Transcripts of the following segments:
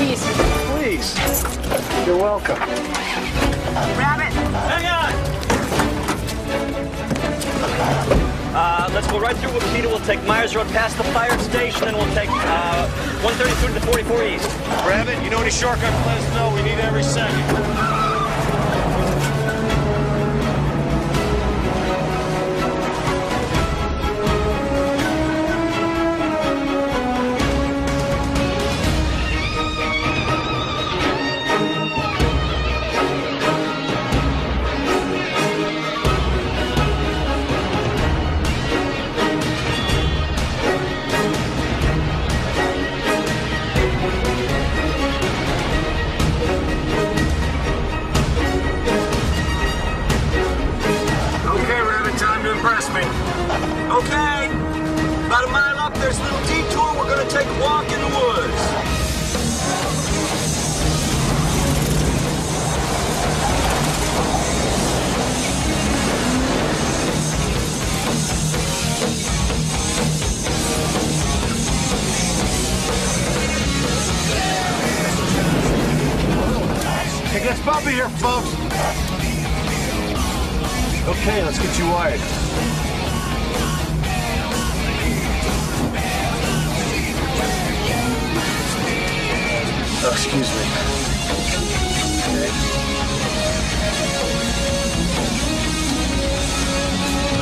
piece. Please. You're welcome. Rabbit. Hang on. Let's go right through Wapita. We'll take Myers Road past the fire station, and we'll take 132 to the 44 East. Rabbit, you know any shortcut? Let us know. We need every second. Here, folks. Okay, let's get you wired. Oh, excuse me.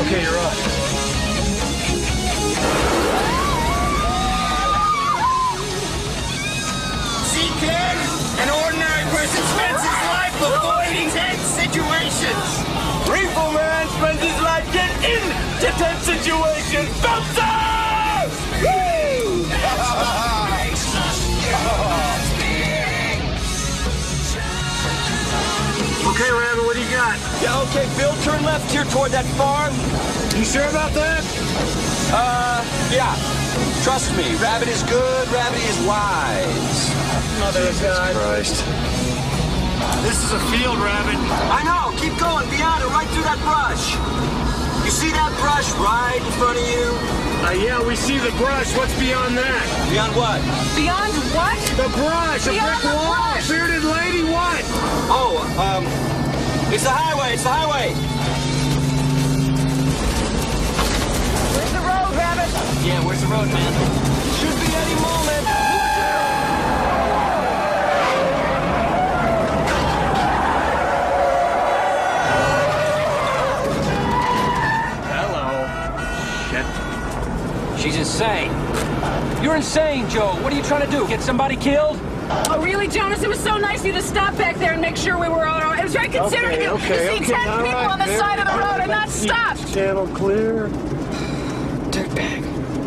Okay. Okay, you're on. CK, an ordinary person spends his life avoiding tense situations. Rainbow Man spends his life getting into tense situations. Thumbs up! Woo! Okay, Rabbit, what do you got? Yeah, okay, Bill, turn left here toward that farm. You sure about that? Yeah. Trust me, Rabbit is good, Rabbit is wise. Mother of God. Jesus Christ. This is a field, Rabbit. I know. Keep going. Beyond it. Right through that brush. You see that brush right in front of you? Yeah, we see the brush. What's beyond that? Beyond what? Beyond what? The brush. Beyond a brick wall. Bearded lady, what? Oh, it's the highway. It's the highway. Where's the road, Rabbit? Yeah, where's the road, man? Should be any moment. She's insane. You're insane, Joe. What are you trying to do? Get somebody killed? Oh, really, Jonas? It was so nice of you to stop back there and make sure we were on our... It was very considerate of you to see 10 people on the side of the road and not stop. Channel clear. Dirtbag.